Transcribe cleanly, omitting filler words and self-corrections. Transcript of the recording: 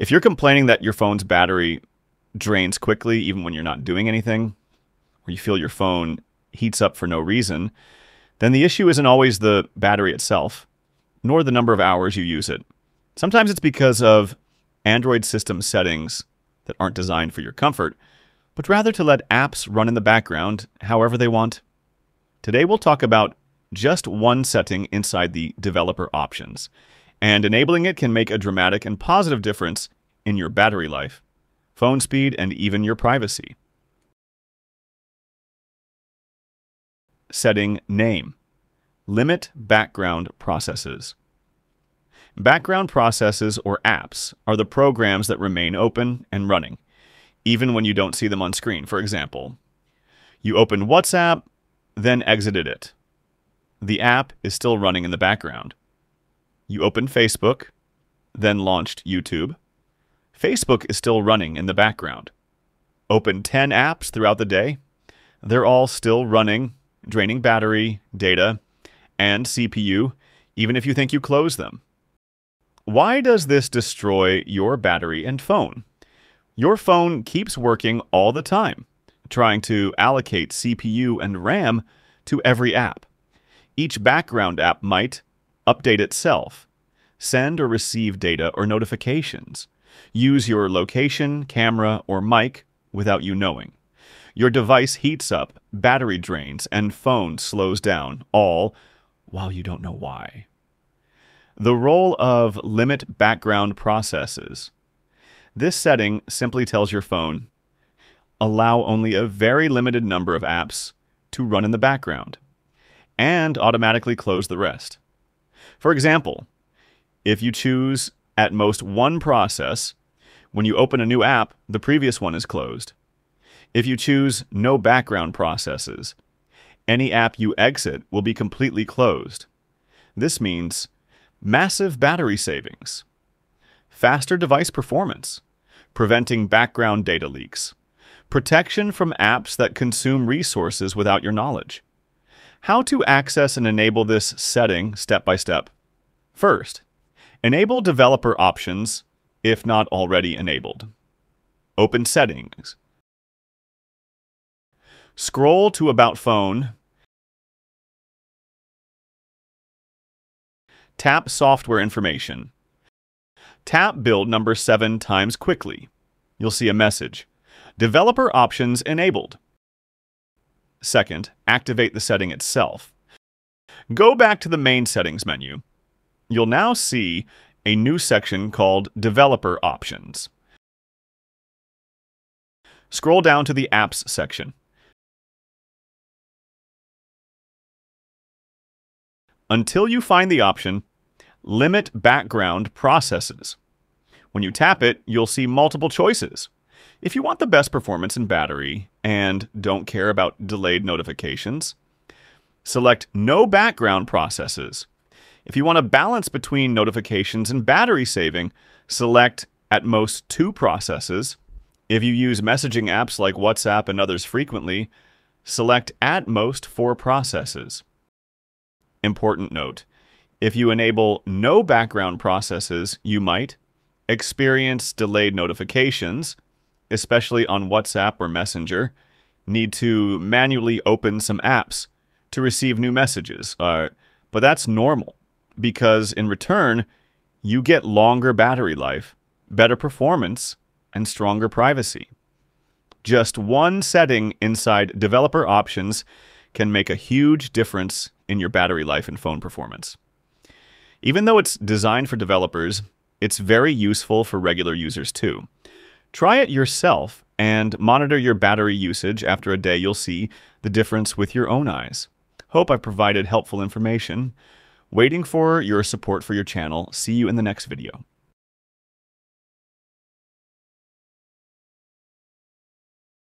If you're complaining that your phone's battery drains quickly, even when you're not doing anything, or you feel your phone heats up for no reason, then the issue isn't always the battery itself, nor the number of hours you use it. Sometimes it's because of Android system settings that aren't designed for your comfort, but rather to let apps run in the background however they want. Today we'll talk about just one setting inside the Developer Options, and enabling it can make a dramatic and positive difference in your battery life, phone speed, and even your privacy. Setting name: Limit Background Processes. Background processes, or apps, are the programs that remain open and running, even when you don't see them on screen. For example, you opened WhatsApp, then exited it. The app is still running in the background. You opened Facebook, then launched YouTube. Facebook is still running in the background. Open 10 apps throughout the day. They're all still running, draining battery, data, and CPU, even if you think you close them. Why does this destroy your battery and phone? Your phone keeps working all the time, trying to allocate CPU and RAM to every app. Each background app might update itself, send or receive data or notifications, use your location, camera, or mic without you knowing. Your device heats up, battery drains, and phone slows down, all while you don't know why. The role of Limit Background Processes. This setting simply tells your phone, allow only a very limited number of apps to run in the background, and automatically close the rest. For example, if you choose at most one process, when you open a new app, the previous one is closed. If you choose no background processes, any app you exit will be completely closed. This means massive battery savings, faster device performance, preventing background data leaks, protection from apps that consume resources without your knowledge. How to access and enable this setting step by step. First, enable Developer Options if not already enabled. Open Settings. Scroll to About Phone. Tap Software Information. Tap build number 7 times quickly. You'll see a message: Developer Options enabled. Second, activate the setting itself. Go back to the main settings menu. You'll now see a new section called Developer Options. Scroll down to the Apps section. Until you find the option, Limit Background Processes. When you tap it, you'll see multiple choices. If you want the best performance and battery and don't care about delayed notifications, select No Background Processes. If you want a balance between notifications and battery saving, select at most 2 processes. If you use messaging apps like WhatsApp and others frequently, select at most 4 processes. Important note: if you enable no background processes, you might experience delayed notifications, especially on WhatsApp or Messenger, need to manually open some apps to receive new messages. But that's normal, because in return, you get longer battery life, better performance, and stronger privacy. Just one setting inside Developer Options can make a huge difference in your battery life and phone performance. Even though it's designed for developers, it's very useful for regular users too. Try it yourself and monitor your battery usage. After a day, you'll see the difference with your own eyes. Hope I provided helpful information. Waiting for your support for your channel. See you in the next video.